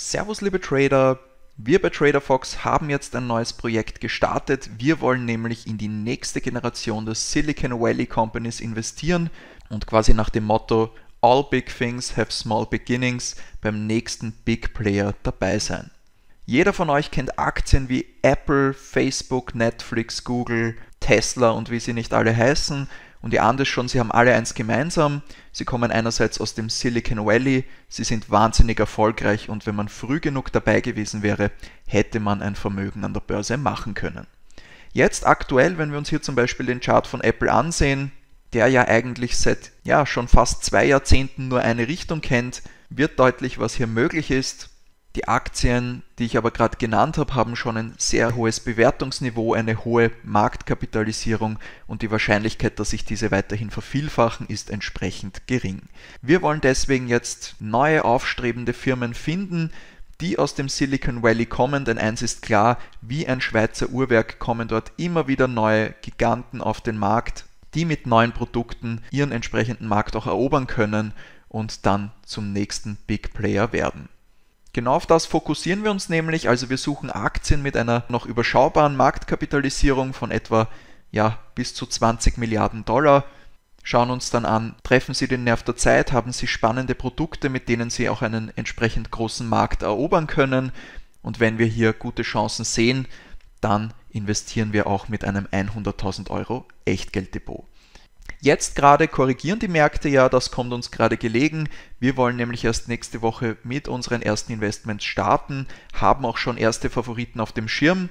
Servus liebe Trader, wir bei TraderFox haben jetzt ein neues Projekt gestartet. Wir wollen nämlich in die nächste Generation des Silicon Valley Companies investieren und quasi nach dem Motto All Big Things Have Small Beginnings beim nächsten Big Player dabei sein. Jeder von euch kennt Aktien wie Apple, Facebook, Netflix, Google, Tesla und wie sie nicht alle heißen. Und ihr ahnt es schon, sie haben alle eins gemeinsam, sie kommen einerseits aus dem Silicon Valley, sie sind wahnsinnig erfolgreich und wenn man früh genug dabei gewesen wäre, hätte man ein Vermögen an der Börse machen können. Jetzt aktuell, wenn wir uns hier zum Beispiel den Chart von Apple ansehen, der ja eigentlich seit schon fast 2 Jahrzehnten nur eine Richtung kennt, wird deutlich, was hier möglich ist. Die Aktien, die ich aber gerade genannt habe, haben schon ein sehr hohes Bewertungsniveau, eine hohe Marktkapitalisierung und die Wahrscheinlichkeit, dass sich diese weiterhin vervielfachen, ist entsprechend gering. Wir wollen deswegen jetzt neue aufstrebende Firmen finden, die aus dem Silicon Valley kommen, denn eins ist klar, wie ein Schweizer Uhrwerk kommen dort immer wieder neue Giganten auf den Markt, die mit neuen Produkten ihren entsprechenden Markt auch erobern können und dann zum nächsten Big Player werden. Genau auf das fokussieren wir uns nämlich, also wir suchen Aktien mit einer noch überschaubaren Marktkapitalisierung von etwa bis zu 20 Milliarden $, schauen uns dann an, treffen sie den Nerv der Zeit, haben sie spannende Produkte, mit denen sie auch einen entsprechend großen Markt erobern können und wenn wir hier gute Chancen sehen, dann investieren wir auch mit einem 100.000 € Echtgelddepot. Jetzt gerade korrigieren die Märkte ja, das kommt uns gerade gelegen. Wir wollen nämlich erst nächste Woche mit unseren ersten Investments starten, haben auch schon erste Favoriten auf dem Schirm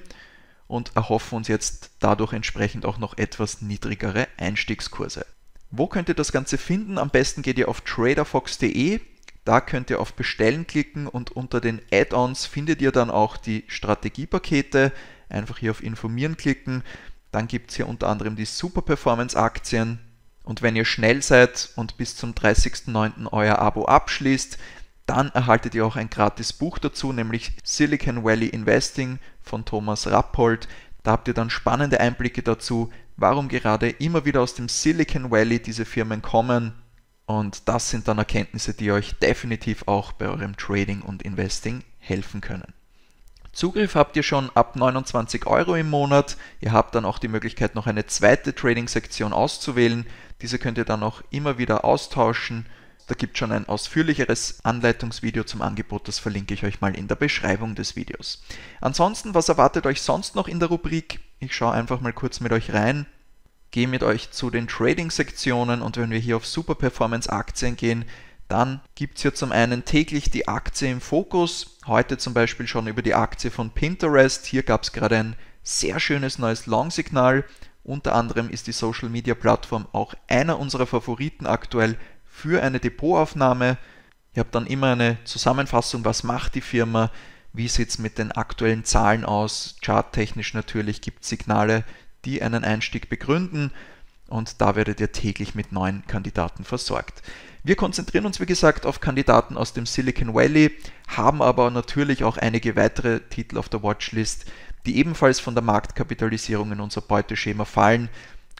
und erhoffen uns jetzt dadurch entsprechend auch noch etwas niedrigere Einstiegskurse. Wo könnt ihr das Ganze finden? Am besten geht ihr auf traderfox.de, da könnt ihr auf Bestellen klicken und unter den Add-ons findet ihr dann auch die Strategiepakete. Einfach hier auf Informieren klicken, dann gibt es hier unter anderem die Superperformance-Aktien. Und wenn ihr schnell seid und bis zum 30.09. euer Abo abschließt, dann erhaltet ihr auch ein gratis Buch dazu, nämlich Silicon Valley Investing von Thomas Rappold. Da habt ihr dann spannende Einblicke dazu, warum gerade immer wieder aus dem Silicon Valley diese Firmen kommen. Und das sind dann Erkenntnisse, die euch definitiv auch bei eurem Trading und Investing helfen können. Zugriff habt ihr schon ab 29 € im Monat. Ihr habt dann auch die Möglichkeit, noch eine zweite Trading-Sektion auszuwählen. Diese könnt ihr dann auch immer wieder austauschen. Da gibt es schon ein ausführlicheres Anleitungsvideo zum Angebot, das verlinke ich euch mal in der Beschreibung des Videos. Ansonsten, was erwartet euch sonst noch in der Rubrik? Ich schaue einfach mal kurz mit euch rein, gehe mit euch zu den Trading-Sektionen und wenn wir hier auf Superperformance-Aktien gehen, dann gibt es hier zum einen täglich die Aktie im Fokus, heute zum Beispiel schon über die Aktie von Pinterest, hier gab es gerade ein sehr schönes neues Long-Signal, unter anderem ist die Social-Media-Plattform auch einer unserer Favoriten aktuell für eine Depotaufnahme. Ihr habt dann immer eine Zusammenfassung, was macht die Firma, wie sieht es mit den aktuellen Zahlen aus, charttechnisch natürlich gibt es Signale, die einen Einstieg begründen. Und da werdet ihr täglich mit neuen Kandidaten versorgt. Wir konzentrieren uns, wie gesagt, auf Kandidaten aus dem Silicon Valley, haben aber natürlich auch einige weitere Titel auf der Watchlist, die ebenfalls von der Marktkapitalisierung in unser Beuteschema fallen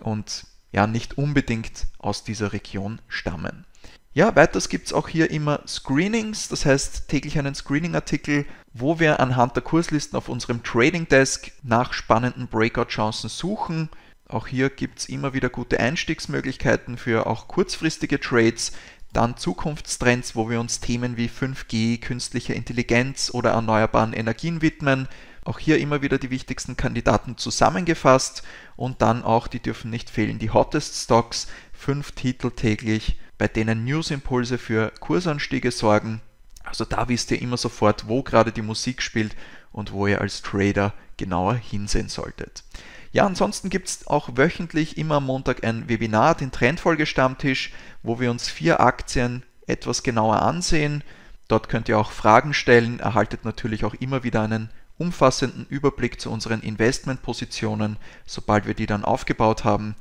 und nicht unbedingt aus dieser Region stammen. Ja, weiters gibt es auch hier immer Screenings, das heißt täglich einen Screening-Artikel, wo wir anhand der Kurslisten auf unserem Trading Desk nach spannenden Breakout-Chancen suchen. Auch hier gibt es immer wieder gute Einstiegsmöglichkeiten für auch kurzfristige Trades, dann Zukunftstrends, wo wir uns Themen wie 5G, künstlicher Intelligenz oder erneuerbaren Energien widmen. Auch hier immer wieder die wichtigsten Kandidaten zusammengefasst und dann auch, die dürfen nicht fehlen, die Hottest Stocks, 5 Titel täglich, bei denen Newsimpulse für Kursanstiege sorgen. Also da wisst ihr immer sofort, wo gerade die Musik spielt und wo ihr als Trader genauer hinsehen solltet. Ja, ansonsten gibt es auch wöchentlich immer am Montag ein Webinar, den Trendfolgestammtisch, wo wir uns 4 Aktien etwas genauer ansehen. Dort könnt ihr auch Fragen stellen, erhaltet natürlich auch immer wieder einen umfassenden Überblick zu unseren Investmentpositionen, sobald wir die dann aufgebaut haben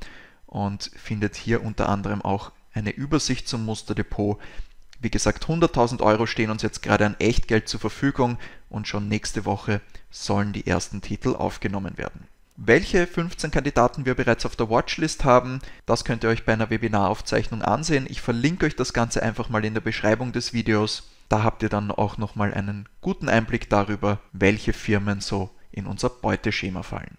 und findet hier unter anderem auch eine Übersicht zum Musterdepot. Wie gesagt, 100.000 € stehen uns jetzt gerade an Echtgeld zur Verfügung und schon nächste Woche sollen die ersten Titel aufgenommen werden. Welche 15 Kandidaten wir bereits auf der Watchlist haben, das könnt ihr euch bei einer Webinaraufzeichnung ansehen. Ich verlinke euch das Ganze einfach mal in der Beschreibung des Videos Da habt ihr dann auch nochmal einen guten Einblick darüber, welche Firmen so in unser Beuteschema fallen.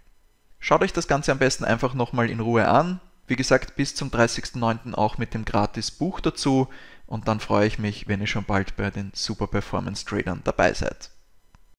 Schaut euch das Ganze am besten einfach nochmal in Ruhe an. Wie gesagt, bis zum 30.09. auch mit dem Gratis-Buch dazu, und dann freue ich mich, wenn ihr schon bald bei den Superperformance-Tradern dabei seid.